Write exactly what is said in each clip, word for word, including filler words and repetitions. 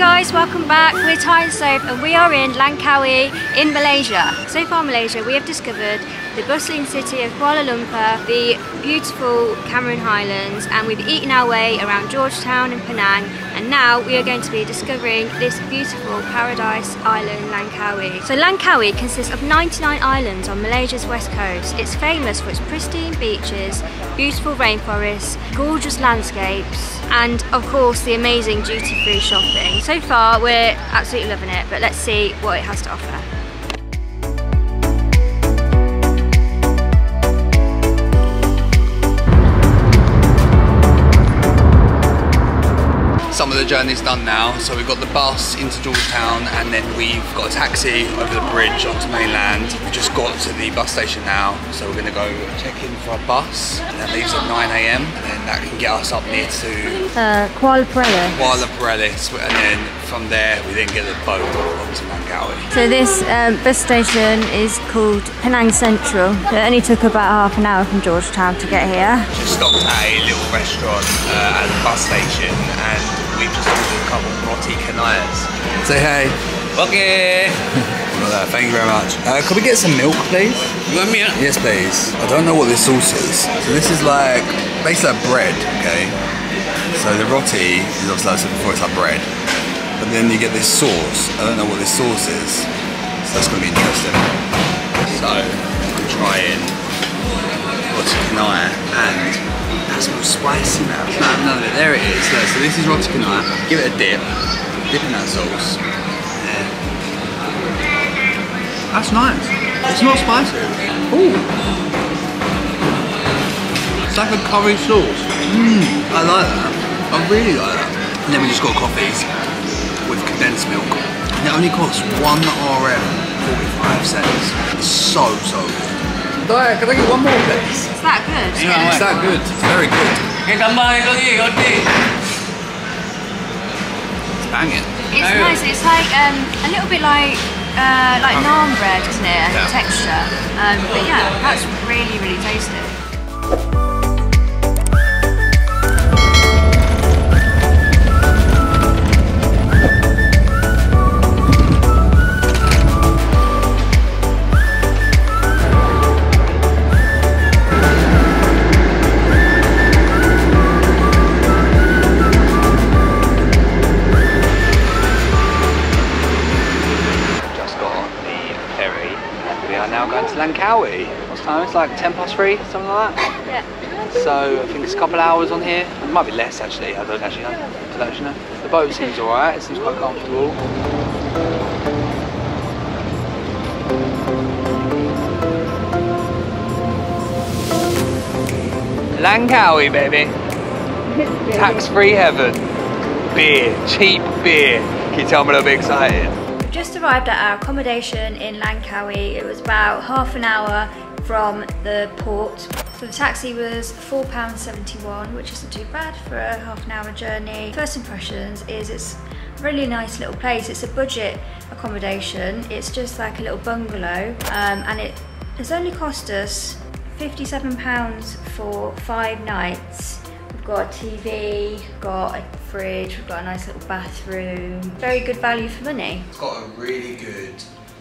guys, welcome back. We're Time Safe and we are in Langkawi in Malaysia. So far Malaysia, we have discovered the bustling city of Kuala Lumpur, the beautiful Cameron Highlands, and we've eaten our way around Georgetown and Penang, and now we are going to be discovering this beautiful paradise island, Langkawi. So Langkawi consists of ninety-nine islands on Malaysia's west coast. It's famous for its pristine beaches, beautiful rainforests, gorgeous landscapes, and of course the amazing duty-free shopping. So far we're absolutely loving it, but let's see what it has to offer. Some of the journey's done now, so we've got the bus into Georgetown and then we've got a taxi over the bridge onto mainland. We've just got to the bus station now, so we're going to go check in for our bus, and that leaves at nine A M and then that can get us up near to uh, Kuala Perlis. Kuala Perlis, and then from there we then get the boat onto Langkawi. So this um, bus station is called Penang Central. It only took about half an hour from Georgetown to get here. Just stopped at a little restaurant uh, at the bus station and we've just ordered a couple of roti canayas. Say hey. Okay. Well, uh, thank you very much. Uh, could we get some milk, please? You want milk? Yes, please. I don't know what this sauce is. So this is like, basically like bread, okay? So the roti is obviously like, so before it's like bread. But then you get this sauce. I don't know what this sauce is. So that's going to be interesting. So, I'm trying roti canaya and that's all spicy now. None of it. There it is. So, so this is roti canai. Give it a dip. Dip in that sauce. Yeah. That's nice. It's not spicy. Ooh. It's like a curry sauce. Mmm. I like that. I really like that. And then we just got coffees with condensed milk. And it only costs one R M forty-five cents. It's so so good. Dai, can I get one more please? It's that good. Yeah, yeah. It's that good. It's very good. It's banging. It's oh. nice. It's like um, a little bit like uh, like okay. naan bread, isn't it? Yeah. The texture. Um, but yeah, that's really really tasty. Langkawi. What's time? It's like ten past three, something like that. Yeah. So I think it's a couple of hours on here. It might be less actually. I don't actually know. I don't actually know. The boat seems alright. It seems quite comfortable. Langkawi, baby. Tax-free heaven. Beer, cheap beer. Can you tell I'm a little bit excited? Just arrived at our accommodation in Langkawi. It was about half an hour from the port. So the taxi was four pounds seventy-one, which isn't too bad for a half an hour journey. First impressions is it's a really nice little place. It's a budget accommodation. It's just like a little bungalow, um, and it has only cost us fifty-seven pounds for five nights. We've got a T V, we've got a fridge, we've got a nice little bathroom. Very good value for money. It's got a really good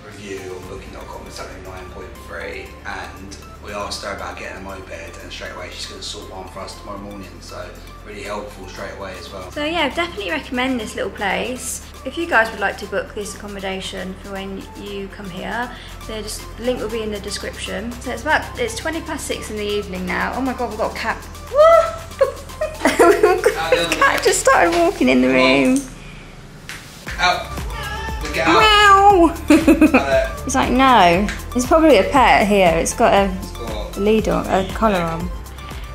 review on booking dot com, it's only nine point three, and we asked her about getting a moped and straight away she's going to sort one for us tomorrow morning, so really helpful straight away as well. So yeah, definitely recommend this little place. If you guys would like to book this accommodation for when you come here, the link will be in the description. So it's about, it's twenty past six in the evening now. Oh my god, we've got a cat. Woo! The cat just started walking in the room. Out. Look out. Meow. It's like no. It's probably a pet here. It's got a, it's got a lead on, a collar on.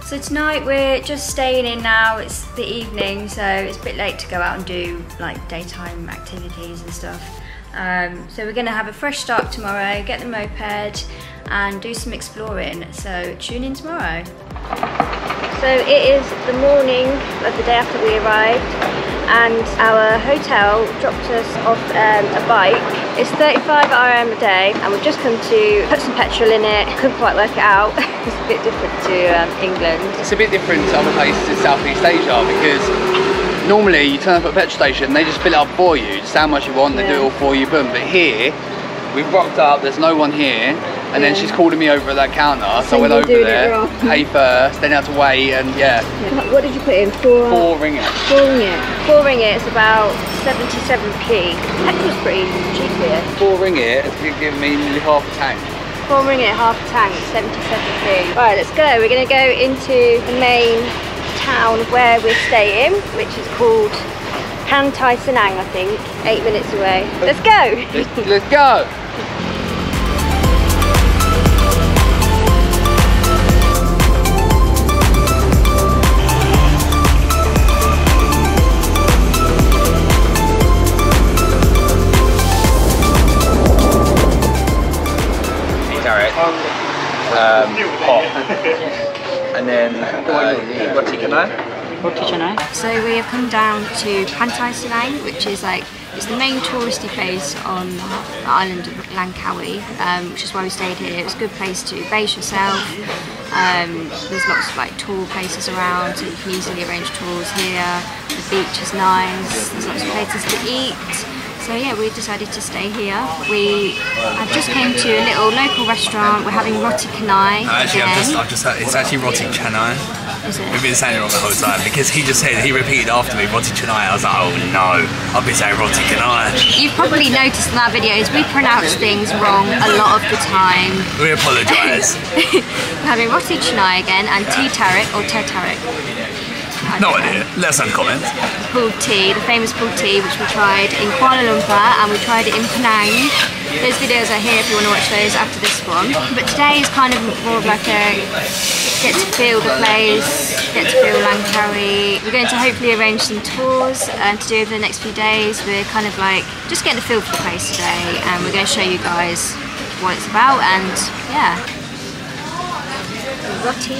So tonight we're just staying in now. It's the evening, so it's a bit late to go out and do like daytime activities and stuff. Um, so we're going to have a fresh start tomorrow. Get the moped and do some exploring. So tune in tomorrow. So it is the morning of the day after we arrived and our hotel dropped us off um, a bike. It's thirty-five R M a day and we've just come to put some petrol in it. Couldn't quite work it out. It's a bit different to um, England. It's a bit different to other places in Southeast Asia because normally you turn up at a petrol station, they just fill it up for you, just how much you want, yeah. They do it all for you, boom. But here, we've rocked up, there's no one here, and yeah. then she's calling me over at that counter, so, so I went over there, pay first, then had to wait, and yeah. yeah. What did you put in? Four, Four ringgit. Four ringgit. Four ringgit is about seventy-seven p. Petrol's pretty cheap here. Four ringgit is going to give me nearly half a tank. Four ringgit, half a tank, seventy-seven p. Alright, let's go. We're going to go into the main town where we're staying, which is called Pantai Cenang, I think, eight minutes away. Let's go! Let's, let's go! Hey, Tarek. Um, pot. And then uh, roti canai. So we have come down to Pantai Cenang, which is like, it's the main touristy place on the island of Langkawi, um, which is why we stayed here. It was a good place to base yourself. Um, there's lots of like tour places around, so you can easily arrange tours here. The beach is nice, there's lots of places to eat. So yeah, we decided to stay here. We I've just came to a little local restaurant. We're having roti canai. Uh, actually, I've just, I've just had, it's actually roti canai. Is it? We've been saying it wrong the whole time because he just said, he repeated after me, roti canai. I was like, oh no, I've been saying roti canai. You've probably noticed in our videos, we pronounce things wrong a lot of the time. We apologise. We're having roti canai again and tea tarik or teh tarik. No idea. Let us know in the comments. Pulled tea, the famous pulled tea, which we tried in Kuala Lumpur and we tried it in Penang. Those videos are here if you want to watch those after this one. But today is kind of more of like a get to feel the place, get to feel Langkawi. We're going to hopefully arrange some tours uh, to do over the next few days. We're kind of like just getting a feel for the place today, and we're going to show you guys what it's about. And yeah, roti.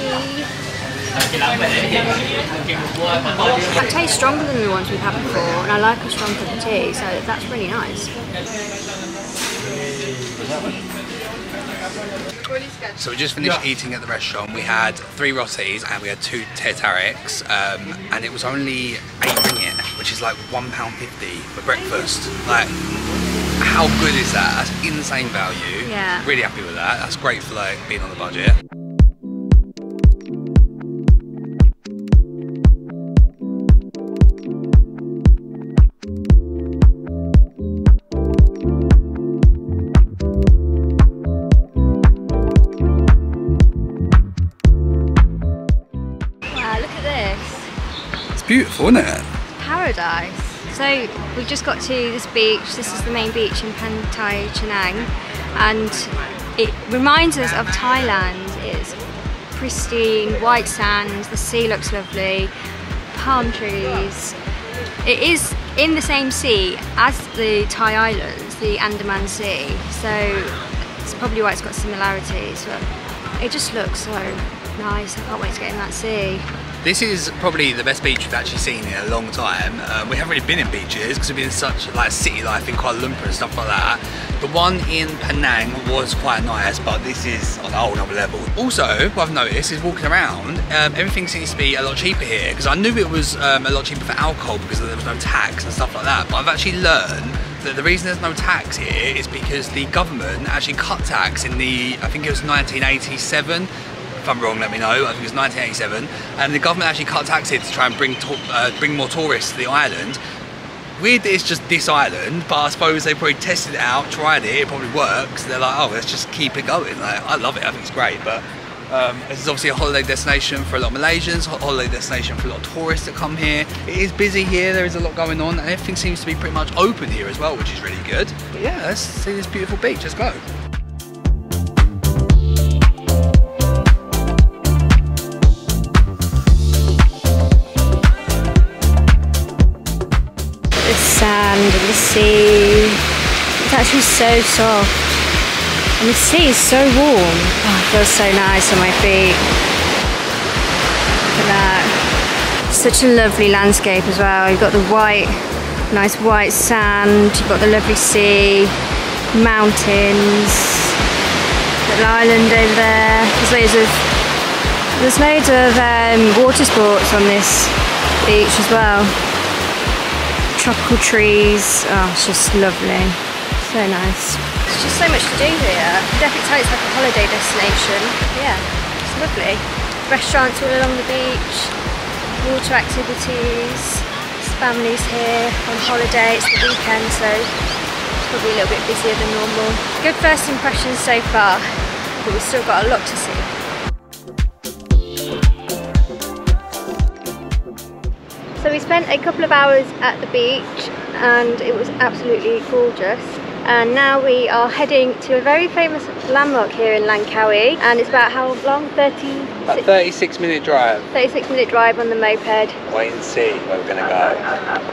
That tastes stronger than the ones we've had before, and I like a strong cup of tea, so that's really nice. So we just finished yeah. eating at the restaurant. We had three rotis and we had two teh tariks, um, and it was only eight ringgit, which is like one pound fifty for breakfast. Like, how good is that? That's insane value. Yeah. Really happy with that. That's great for like being on the budget. Beautiful, isn't it? Paradise. So we've just got to this beach. This is the main beach in Pantai Cenang, and it reminds us of Thailand. It's pristine, white sands, the sea looks lovely, palm trees. It is in the same sea as the Thai islands, the Andaman Sea, so it's probably why it's got similarities, but it just looks so nice. I can't wait to get in that sea. This is probably the best beach we've actually seen in a long time. Um, we haven't really been in beaches because we've been in such like city life in Kuala Lumpur and stuff like that. The one in Penang was quite nice, but this is on a whole other level. Also, what I've noticed is walking around, um, everything seems to be a lot cheaper here, because I knew it was um, a lot cheaper for alcohol because there was no tax and stuff like that, but I've actually learned that the reason there's no tax here is because the government actually cut tax in the, I think it was nineteen eighty-seven, if I'm wrong, let me know. I think it was nineteen eighty-seven, and the government actually cut tax here to try and bring uh, bring more tourists to the island. Weird that it's just this island, but I suppose they probably tested it out, tried it, it probably works. They're like, oh, let's just keep it going. Like, I love it. I think it's great, but um, this is obviously a holiday destination for a lot of Malaysians, a holiday destination for a lot of tourists that come here. It is busy here. There is a lot going on, and everything seems to be pretty much open here as well, which is really good. But yeah, let's see this beautiful beach. Let's go. And the sea, it's actually so soft, and the sea is so warm. Oh, it feels so nice on my feet. Look at that. Such a lovely landscape as well. You've got the white, nice white sand, you've got the lovely sea, mountains, little island over there. There's loads of, there's loads of um, water sports on this beach as well. tropical trees. Oh, it's just lovely. So nice. There's just so much to do here. It definitely sounds like a holiday destination. Yeah, it's lovely. Restaurants all along the beach, water activities, families here on holiday. It's the weekend, so it's probably a little bit busier than normal. Good first impressions so far, but we've still got a lot to see. So we spent a couple of hours at the beach and it was absolutely gorgeous, and now we are heading to a very famous landmark here in Langkawi, and it's about how long? thirty-six minute drive. thirty-six minute drive on the moped. Wait and see where we're gonna go.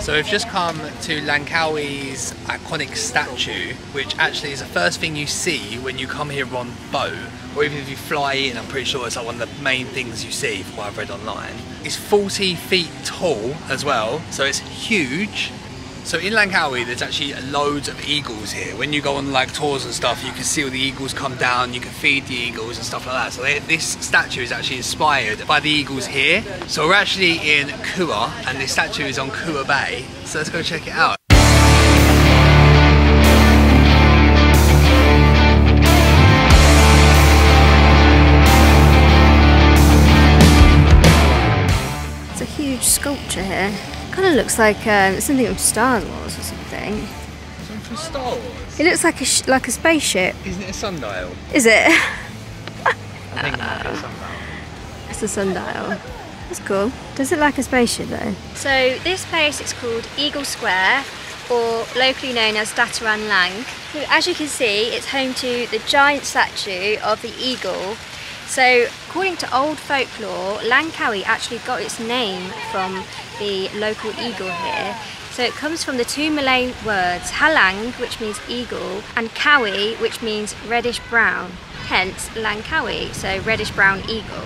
So we've just come to Langkawi's iconic statue, which actually is the first thing you see when you come here on boat, or even if you fly in. I'm pretty sure it's like one of the main things you see from what I've read online. It's forty feet tall as well, so it's huge. So in Langkawi there's actually loads of eagles here. When you go on like tours and stuff, you can see all the eagles come down, you can feed the eagles and stuff like that. So they, this statue is actually inspired by the eagles here. So we're actually in Kuah, and this statue is on Kuah Bay. So let's go check it out. It's a huge sculpture here. Kind of looks like um, something from Star Wars or something. Something from Star Wars? It looks like a, sh like a spaceship. Isn't it a sundial? Is it? I think it might be a sundial. It's a sundial. That's cool. Does it like a spaceship though? So this place is called Eagle Square, or locally known as Dataran Lang. As you can see, it's home to the giant statue of the eagle. So according to old folklore, Langkawi actually got its name from the local eagle here. So it comes from the two Malay words halang, which means eagle, and kawi, which means reddish brown, hence Langkawi, so reddish brown eagle.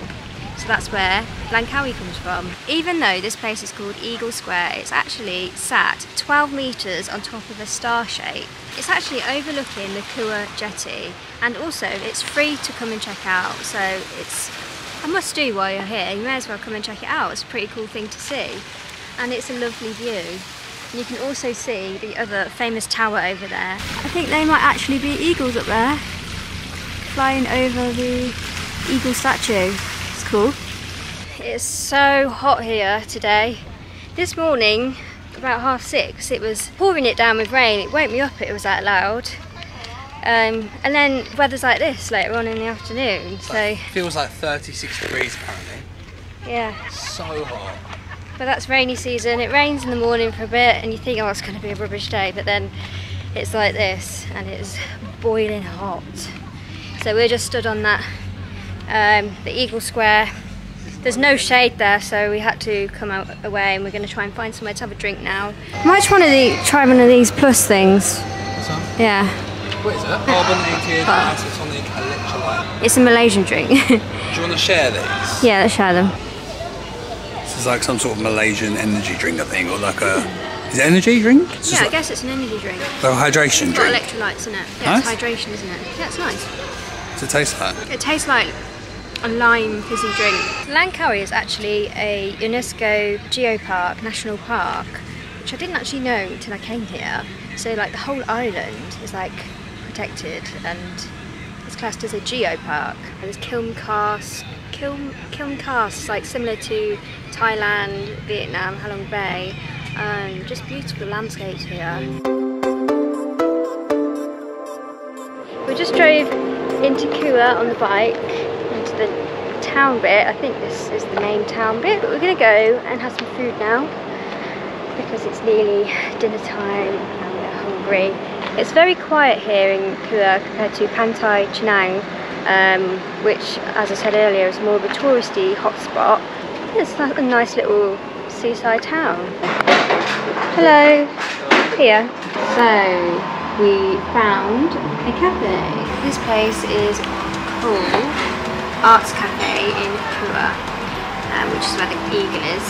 So that's where Langkawi comes from. Even though this place is called Eagle Square, it's actually sat twelve metres on top of a star shape. It's actually overlooking the Kuah jetty, and also it's free to come and check out, so it's a must do while you're here. You may as well come and check it out. It's a pretty cool thing to see, and it's a lovely view. And you can also see the other famous tower over there. I think they might actually be eagles up there, flying over the eagle statue. It's cool. It's so hot here today. This morning, about half six, it was pouring it down with rain. It woke me up, it was that loud. Um, and then weather's like this later on in the afternoon. But so it feels like thirty-six degrees apparently. Yeah. So hot. But that's rainy season. It rains in the morning for a bit and you think, oh, it's going to be a rubbish day, but then it's like this and it's boiling hot. So we're just stood on that Um, the Eagle Square. There's no shade there, so we had to come out away, and we're going to try and find somewhere to have a drink now. I might try one of, the, try one of these plus things. This one? Yeah. What is it? Carbonated isotonic electrolyte. It's a Malaysian drink. Do you want to share these? Yeah, let's share them. This is like some sort of Malaysian energy drink, I think, or like a... Is it an energy drink? It's yeah, I like, guess it's an energy drink. So a hydration it's drink? It's got electrolytes in it. Yeah, nice. It's hydration, isn't it? Yeah, it's nice. Does it taste like? It tastes like a lime fizzy drink. Langkawi is actually a UNESCO Geopark, National Park, which I didn't actually know until I came here. So like the whole island is like protected and it's classed as a geopark. And there's kiln casts, kiln, kiln casts like similar to Thailand, Vietnam, Ha Long Bay, and um, just beautiful landscapes here. We just drove into Kuah on the bike, into the town bit. I think this is the main town bit, but we're going to go and have some food now because it's nearly dinner time and we're hungry. It's very quiet here in Kuah compared to Pantai Cenang, um, which, as I said earlier, is more of a touristy hotspot. It's like a nice little seaside town. Hello. Here. So we found a cafe. This place is called Arts Cafe in Kuala, um, which is where the Eagle is,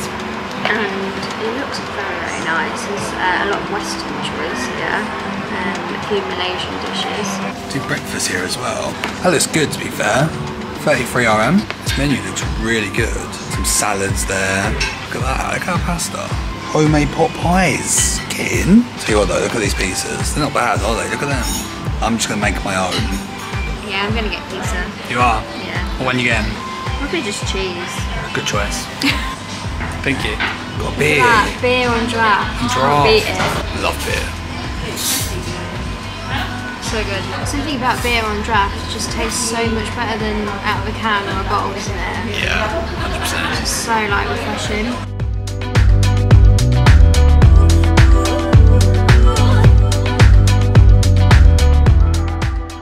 and it looks very, very nice. There's uh, a lot of Western choice here, um, a few Malaysian dishes. Do breakfast here as well. That looks good, to be fair. thirty-three R M. This menu looks really good. Some salads there. Look at that, look at our pasta. Homemade pot pies. Get in. Tell you what though, look at these pieces. They're not bad, are they? Look at them. I'm just going to make my own. Yeah, I'm gonna get pizza. You are? Yeah. Well, when you get? Probably just cheese. Good choice. Thank you. Got beer. That, beer on draft. Draft. Beat it. Love beer. So good. Something about beer on draft, it just tastes so much better than out of a can or a bottle, isn't it? Yeah, one hundred percent. It's so like refreshing.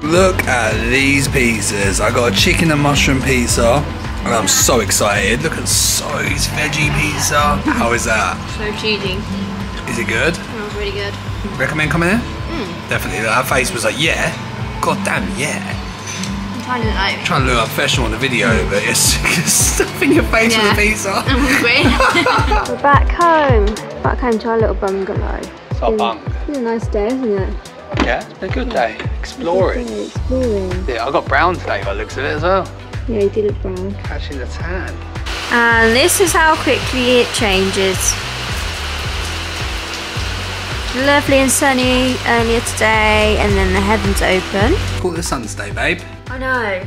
Look at these pizzas. I got a chicken and mushroom pizza and I'm so excited. Look at So's veggie pizza. How is that? So cheesy. Is it good? It was really good. Recommend coming here? Mm. Definitely. Her face was like, yeah. God damn, yeah. I'm trying to look like... I'm trying to look like professional on the video, but you're stuffing your face yeah. with the pizza. I'm hungry. We're back home. Back home to our little bungalow. It's our bung. It's a nice day, isn't it? Yeah, it's been a good day. Exploring. Good day, exploring. Yeah, I got brown today by the looks of it as well. Yeah, you did look brown. Catching the tan. And this is how quickly it changes. Lovely and sunny earlier today, and then the heavens open. Call it the sun's day, babe. I know.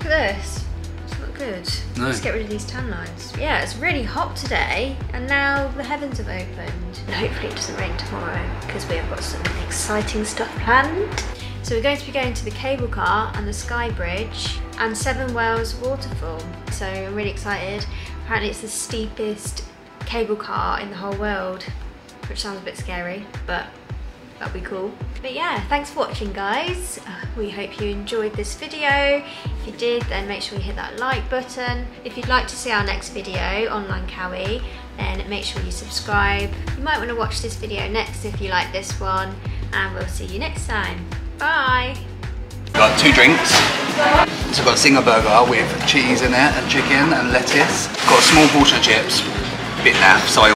Look at this. It's not good. No. Let's get rid of these tan lines. Yeah, it's really hot today, and now the heavens have opened. And hopefully it doesn't rain tomorrow, because we have got some exciting stuff planned. So we're going to be going to the cable car and the Sky Bridge and Seven Wells Waterfall. So I'm really excited. Apparently it's the steepest cable car in the whole world, which sounds a bit scary, but that'll be cool. But yeah, thanks for watching, guys. We hope you enjoyed this video. If you did, then make sure you hit that like button. If you'd like to see our next video on Langkawi, then make sure you subscribe. You might want to watch this video next if you like this one, and we'll see you next time. Bye. Got two drinks. So I've got a Zinger burger with cheese in it and chicken and lettuce. Got a small portion of chips, a bit naff, so I